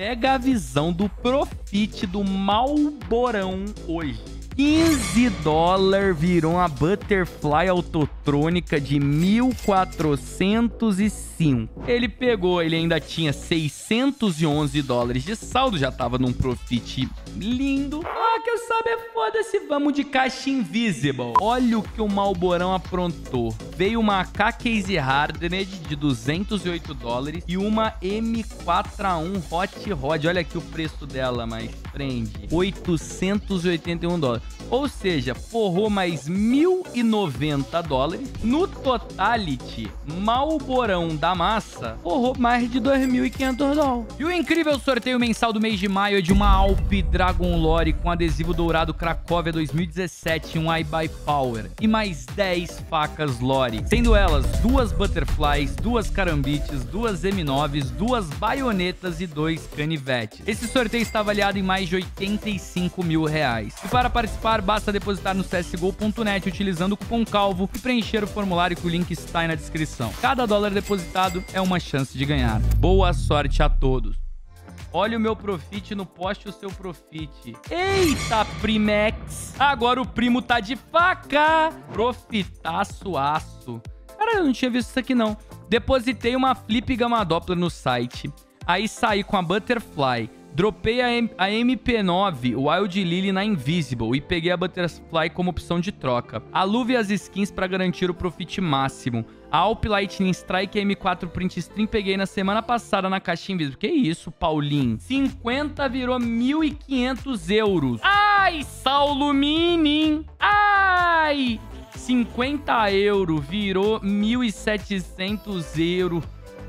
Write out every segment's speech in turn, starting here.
Pega a visão do profit do Malborão hoje. 15 dólares virou uma Butterfly autotrônica de 1.405. Ele pegou, ele ainda tinha 611 dólares de saldo, já tava num profit lindo. Ah, quer saber? Foda-se, vamos de caixa Invisible. Olha o que o Malborão aprontou. Veio uma AK Case Hardened de 208 dólares e uma M4A1 Hot Rod. Olha aqui o preço dela, mas prende. 881 dólares. Ou seja, forrou mais 1.090 dólares. No totality, Malborão da massa forrou mais de 2.500 dólares. E o incrível sorteio mensal do mês de maio é de uma Alp Dragon Lore com adesivo dourado Cracóvia 2017 e um iBUYPOWER. E mais 10 facas Lore, sendo elas 2 Butterflies, 2 Carambites, 2 M9s, 2 Baionetas e 2 Canivetes. Esse sorteio está avaliado em mais de 85 mil reais. E para participar, basta depositar no csgo.net utilizando o cupom CALVO e preencher o formulário que o link está aí na descrição. Cada dólar depositado é uma chance de ganhar. Boa sorte a todos. Olha o meu profit no poste, o seu profit. Eita, Primex! Agora o primo tá de faca! Profitaço aço. Cara, eu não tinha visto isso aqui, não. Depositei uma Flip Gamma Doppler no site. Aí saí com a Butterfly. Dropei a MP9 Wild Lily na Invisible e peguei a Butterfly como opção de troca. A luva e as skins para garantir o profit máximo. A Alp Lightning Strike e a M4 Print Stream peguei na semana passada na caixa Invisible. Que isso, Paulinho? 50 virou 1.500 euros. Ai, Saulo Minim! Ai! 50 euros virou 1.700 euros.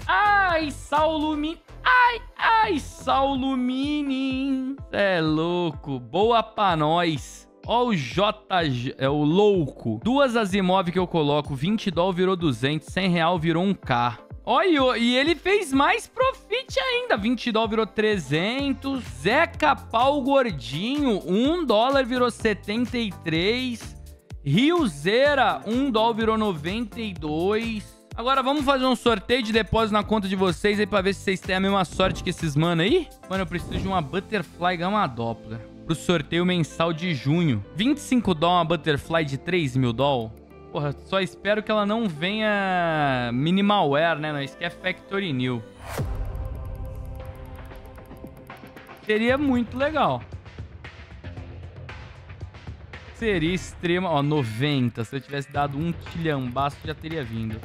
Ai, Saulo Minim! Ai, ai, Saulo Minim! É louco. Boa pra nós. Ó o Jota, é o louco. 2 Azimov que eu coloco, 20 dólar virou 200, 100 real virou 1k. Olha, e ele fez mais profit ainda. 20 dólar virou 300. Zeca Pau Gordinho, 1 dólar virou 73. Rio Zera, 1 dólar virou 92. Agora vamos fazer um sorteio de depósito na conta de vocês aí pra ver se vocês têm a mesma sorte que esses mano aí. Mano, eu preciso de uma Butterfly Gamma Doppler pro sorteio mensal de junho. 25 dólar uma Butterfly de 3 mil dólar. Porra, só espero que ela não venha Minimalware, né? Não, isso que é Factory New. Seria muito legal. Seria extrema... Ó, 90. Se eu tivesse dado um tilhambaço, já teria vindo.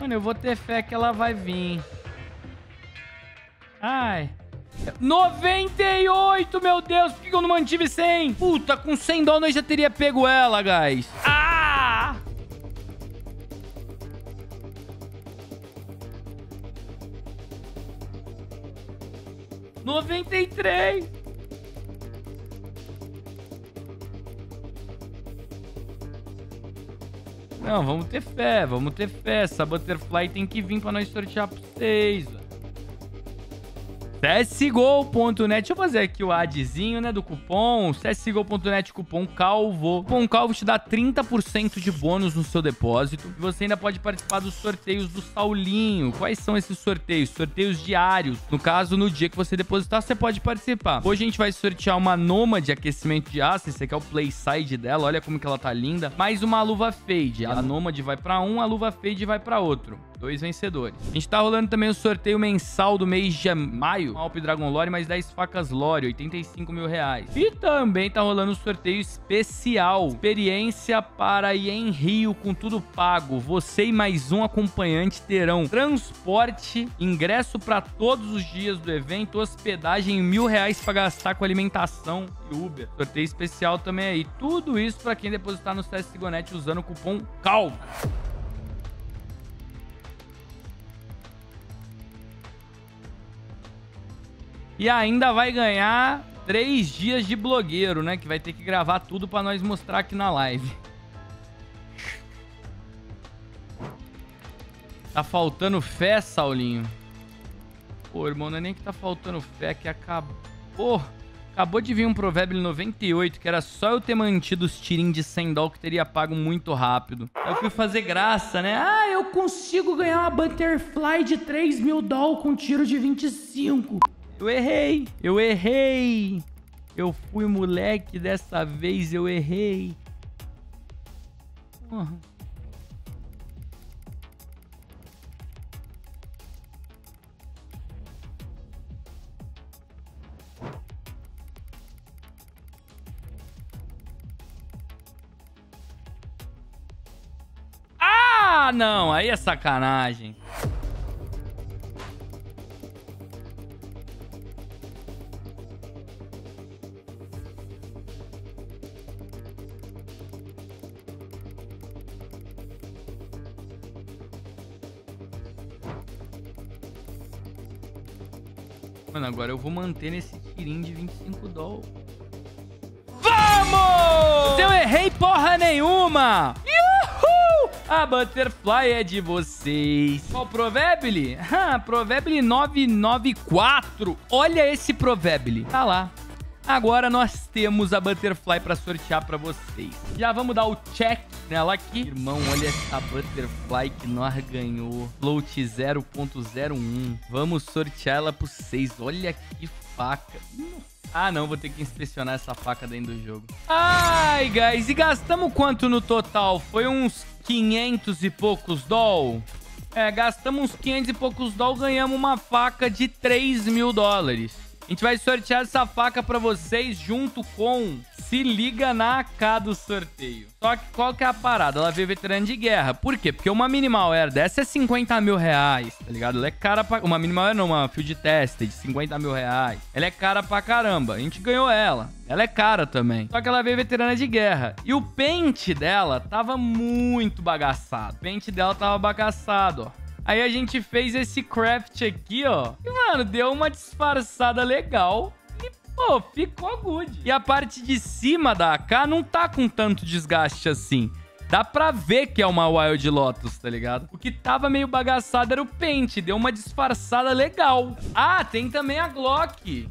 Mano, eu vou ter fé que ela vai vir. Ai. 98, meu Deus. Por que eu não mantive 100? Puta, com 100 dólares eu já teria pego ela, guys. Ah! $93. Não, vamos ter fé, vamos ter fé. Essa Butterfly tem que vir pra nós sortear pra vocês. csgo.net. Deixa eu fazer aqui o adzinho, né, do cupom. csgo.net, cupom CALVO. O cupom CALVO te dá 30% de bônus no seu depósito. E você ainda pode participar dos sorteios do Saulinho. Quais são esses sorteios? Sorteios diários. No caso, no dia que você depositar, você pode participar. Hoje a gente vai sortear uma Nômade Aquecimento de Aço. Esse aqui é o playside dela. Olha como que ela tá linda. Mais uma Luva Fade. A Nômade vai pra um, a Luva Fade vai pra outro. 2 vencedores. A gente tá rolando também o sorteio mensal do mês de maio. Alp Dragon Lore, mais 10 facas Lore, 85 mil reais. E também tá rolando o sorteio especial. Experiência para ir em Rio com tudo pago. Você e mais um acompanhante terão transporte, ingresso para todos os dias do evento, hospedagem e R$1.000 para gastar com alimentação e Uber. Sorteio especial também aí. Tudo isso para quem depositar no csgo.net usando o cupom CALVO. E ainda vai ganhar 3 dias de blogueiro, né? Que vai ter que gravar tudo pra nós mostrar aqui na live. Tá faltando fé, Saulinho? Pô, irmão, não é nem que tá faltando fé, que acabou. Acabou de vir um provérbio 98, que era só eu ter mantido os tirinhos de 100 dólares que teria pago muito rápido. Eu fui fazer graça, né? Ah, eu consigo ganhar uma Butterfly de 3 mil dólares com tiro de 25. Eu errei, eu errei. Eu fui moleque, dessa vez eu errei. Uhum. Ah, não, aí é sacanagem. Mano, agora eu vou manter nesse tirinho de 25 dólares. Vamos! Eu errei porra nenhuma! A Butterfly é de vocês. Qual provérbio? Ah, provérbio 994. Olha esse provérbio. Tá lá. Agora nós temos a Butterfly pra sortear pra vocês. Já vamos dar o check nela aqui. Irmão, olha essa Butterfly que nós ganhou. Float 0.01. Vamos sortear ela pra vocês. Olha que faca. Ah, não, vou ter que inspecionar essa faca dentro do jogo. Ai, guys, e gastamos quanto no total? Foi uns 500 e poucos doll? É, gastamos uns 500 e poucos doll, ganhamos uma faca de 3 mil dólares. A gente vai sortear essa faca pra vocês junto com... Se liga na AK do sorteio. Só que qual que é a parada? Ela veio veterano de guerra. Por quê? Porque uma minimal era dessa é 50 mil reais, tá ligado? Ela é cara pra... Uma minimal era não, uma field test de 50 mil reais. Ela é cara pra caramba. A gente ganhou ela. Ela é cara também. Só que ela veio veterana de guerra. E o pente dela tava muito bagaçado. O pente dela tava bagaçado, ó. Aí a gente fez esse craft aqui, ó. E, mano, deu uma disfarçada legal. Pô, ficou good. E a parte de cima da AK não tá com tanto desgaste assim. Dá pra ver que é uma Wild Lotus, tá ligado? O que tava meio bagaçado era o pente. Deu uma disfarçada legal. Ah, tem também a Glock.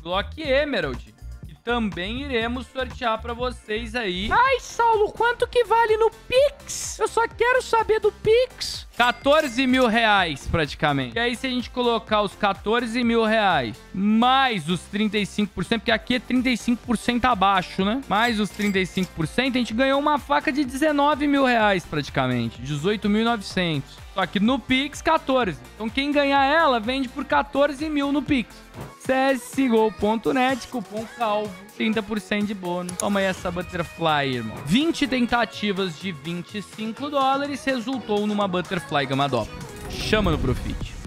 Glock Emerald. Que também iremos sortear pra vocês aí. Ai, Saulo, quanto que vale no Pix? Eu só quero saber do Pix. 14 mil reais, praticamente. E aí, se a gente colocar os 14 mil reais mais os 35%, porque aqui é 35% abaixo, né? Mais os 35%, a gente ganhou uma faca de 19 mil reais, praticamente. 18.900. Só que no Pix, 14. Então, quem ganhar ela, vende por 14 mil no Pix. csgo.net, cupom CALVO. 30% de bônus. Toma aí essa Butterfly, irmão. 20 tentativas de 25 dólares resultou numa Butterfly Gamma Doppler. Chama no Profit.